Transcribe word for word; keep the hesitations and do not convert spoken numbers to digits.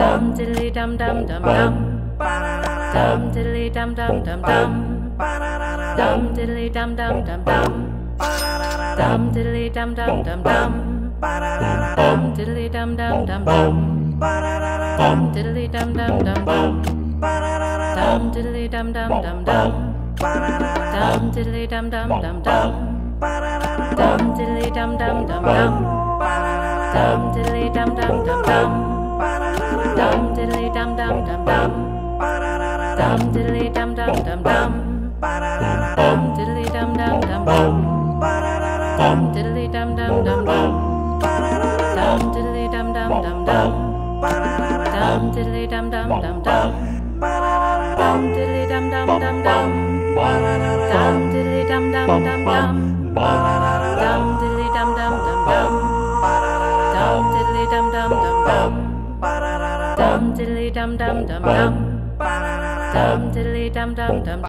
Dum dilly dum dum dum dum. Dum dilly dum dum dum dum. Dum dilly dum dum dum dum. Dum dilly dum dum dum dum. Dum dilly dum dum dum dum. Dum dilly dum dum dum dum. Dum dilly dum dum dum dum. Dum dilly dum dum dum dum. Dum dilly dum dum dum dum. Dum dilly dum dum dum dum. Dum diddly dum dum dum dum. Dum diddly dum dum dum dum. Dum diddly dum dum dum dum. Dum diddly dum dum dum dum. Dum diddly dum dum dum dum. Dum diddly dum dum dum dum. Dum diddly dum dum dum dum. Dum diddly dum dum dum dum. Dum diddly dum dum dum dum. Dum diddly dum dum dum dum. Dum diddly dum dum dum dum. Dum diddly dum dum dum.